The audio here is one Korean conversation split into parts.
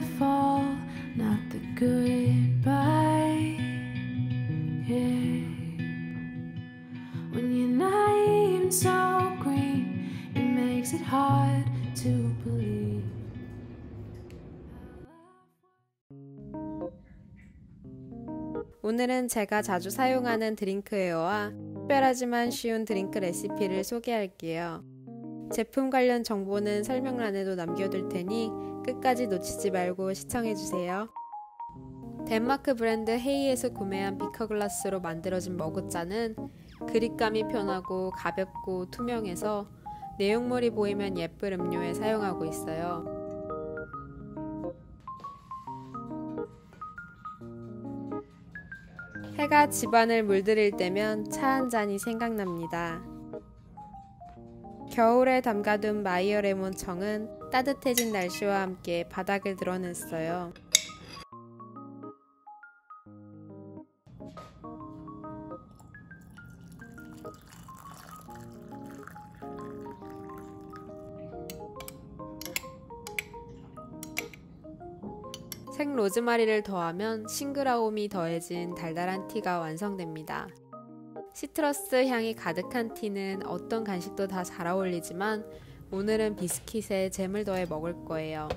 the fall, not the goodbye. Yeah. When you're naive and so green, it makes it hard to believe. 오늘은 제가 자주 사용하는 드링크웨어와 특별하지만 쉬운 드링크 레시피를 소개할게요. 제품 관련 정보는 설명란에도 남겨둘 테니 끝까지 놓치지 말고 시청해주세요. 덴마크 브랜드 헤이에서 구매한 비커글라스로 만들어진 머그잔은 그립감이 편하고 가볍고 투명해서 내용물이 보이면 예쁠 음료에 사용하고 있어요. 해가 집안을 물들일 때면 차 한 잔이 생각납니다. 겨울에 담가둔 마이어 레몬청은 따뜻해진 날씨와 함께 바닥을 드러냈어요. 생로즈마리를 더하면 싱그러움이 더해진 달달한 티가 완성됩니다. 시트러스 향이 가득한 티는 어떤 간식도 다 잘 어울리지만 오늘은 비스킷에 잼을 더해 먹을 거예요.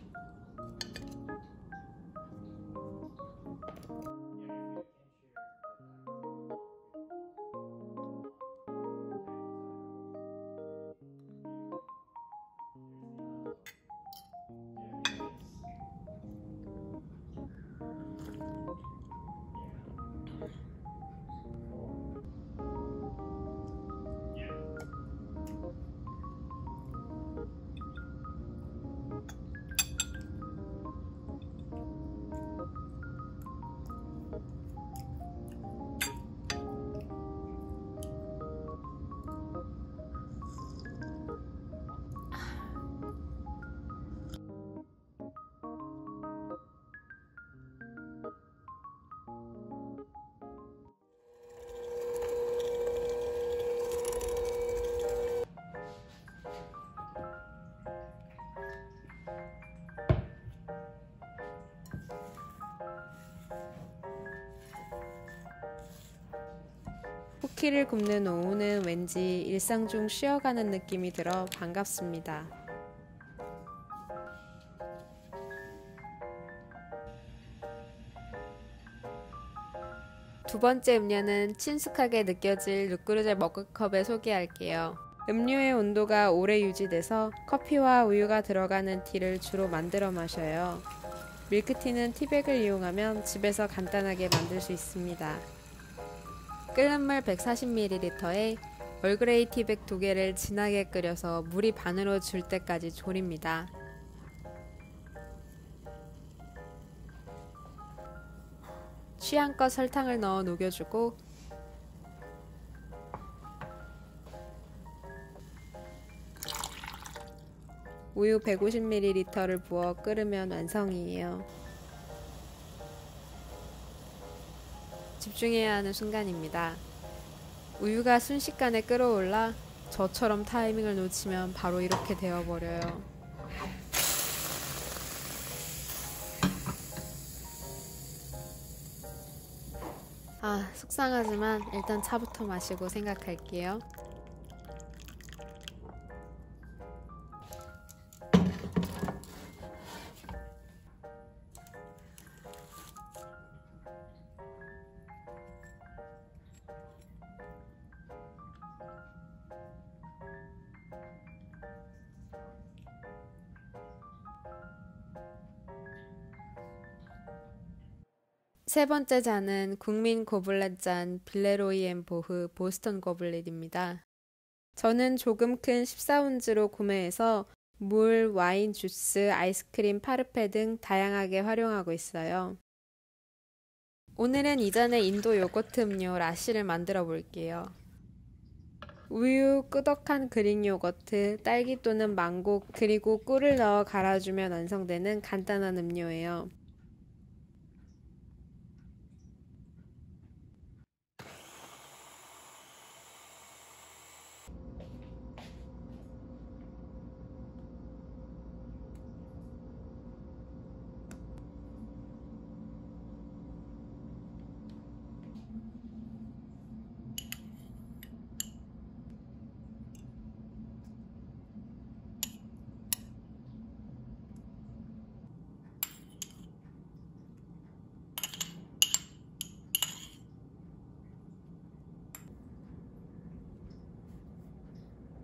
쿠키를 굽는 오후는 왠지 일상 중 쉬어가는 느낌이 들어 반갑습니다. 두 번째 음료는 친숙하게 느껴질 르크루제 머그컵을 소개할게요. 음료의 온도가 오래 유지돼서 커피와 우유가 들어가는 티를 주로 만들어 마셔요. 밀크티는 티백을 이용하면 집에서 간단하게 만들 수 있습니다. 끓는 물 140ml에 얼그레이 티백 2개를 진하게 끓여서 물이 반으로 줄 때까지 졸입니다. 취향껏 설탕을 넣어 녹여주고 우유 150ml를 부어 끓으면 완성이에요. 집중해야 하는 순간입니다. 우유가 순식간에 끓어올라 저처럼 타이밍을 놓치면 바로 이렇게 되어버려요. 아, 속상하지만 일단 차부터 마시고 생각할게요. 세 번째 잔은 국민 고블렛 잔 빌레로이 앤 보흐 보스턴 고블렛입니다. 저는 조금 큰 14온즈로 구매해서 물, 와인, 주스, 아이스크림, 파르페 등 다양하게 활용하고 있어요. 오늘은 이전의 인도 요거트 음료 라시를 만들어 볼게요. 우유, 끄덕한 그릭 요거트, 딸기 또는 망고, 그리고 꿀을 넣어 갈아주면 완성되는 간단한 음료예요.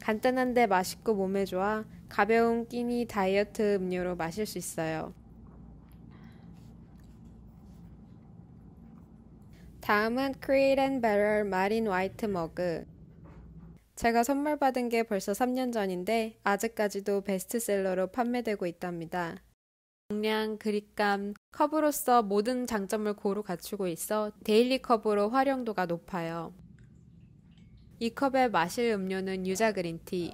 간단한데 맛있고 몸에 좋아 가벼운 끼니 다이어트 음료로 마실 수 있어요. 다음은 Crate & Barrel 마린 화이트 머그. 제가 선물 받은 게 벌써 3년 전인데 아직까지도 베스트셀러로 판매되고 있답니다. 용량, 그립감, 컵으로서 모든 장점을 고루 갖추고 있어 데일리 컵으로 활용도가 높아요. 이 컵에 마실 음료는 유자 그린티.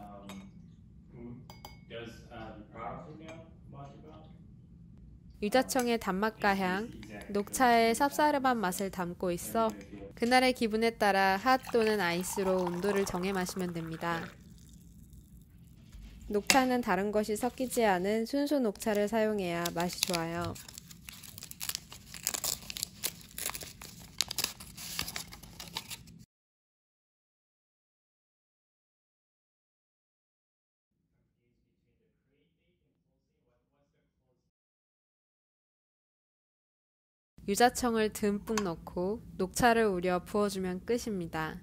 유자청의 단맛과 향, 녹차의 쌉싸름한 맛을 담고 있어 그날의 기분에 따라 핫 또는 아이스로 온도를 정해 마시면 됩니다. 녹차는 다른 것이 섞이지 않은 순수 녹차를 사용해야 맛이 좋아요. 유자청을 듬뿍 넣고 녹차를 우려 부어주면 끝입니다.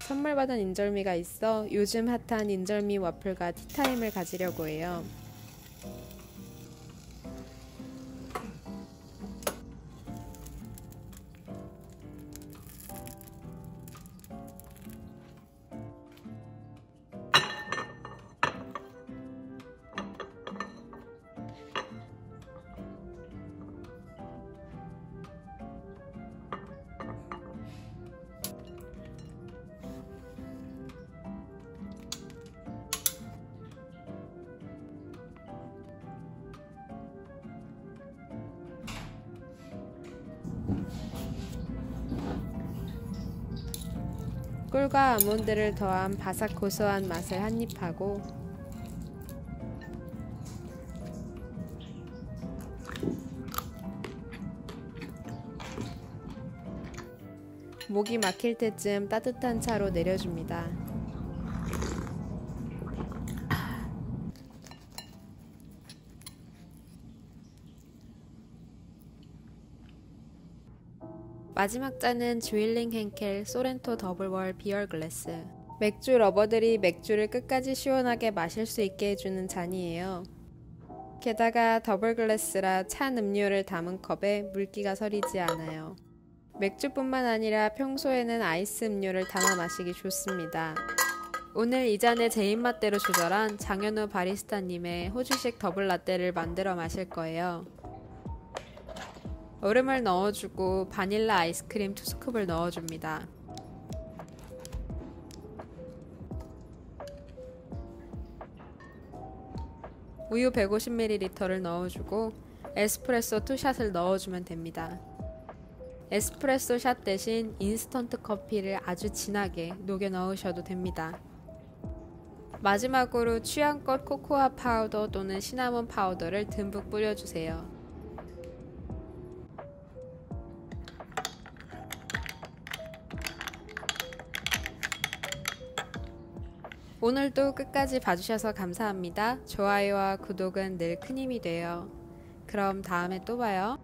선물 받은 인절미가 있어 요즘 핫한 인절미 와플과 티타임을 가지려고 해요. 꿀과 아몬드를 더한 바삭 고소한 맛을 한입하고 목이 막힐 때쯤 따뜻한 차로 내려줍니다. 마지막 잔은 Zwilling Henckels 소렌토 더블월 비어 글래스. 맥주 러버들이 맥주를 끝까지 시원하게 마실 수 있게 해주는 잔이에요. 게다가 더블 글래스라 찬 음료를 담은 컵에 물기가 서리지 않아요. 맥주뿐만 아니라 평소에는 아이스 음료를 담아 마시기 좋습니다. 오늘 이 잔에 제 입맛대로 조절한 장현우 바리스타님의 호주식 더블 라떼를 만들어 마실 거예요. 얼음을 넣어주고 바닐라 아이스크림 2스쿱을 넣어줍니다. 우유 150ml를 넣어주고 에스프레소 2샷을 넣어주면 됩니다. 에스프레소 샷 대신 인스턴트 커피를 아주 진하게 녹여 넣으셔도 됩니다. 마지막으로 취향껏 코코아 파우더 또는 시나몬 파우더를 듬뿍 뿌려주세요. 오늘도 끝까지 봐주셔서 감사합니다. 좋아요와 구독은 늘 큰 힘이 돼요. 그럼 다음에 또 봐요.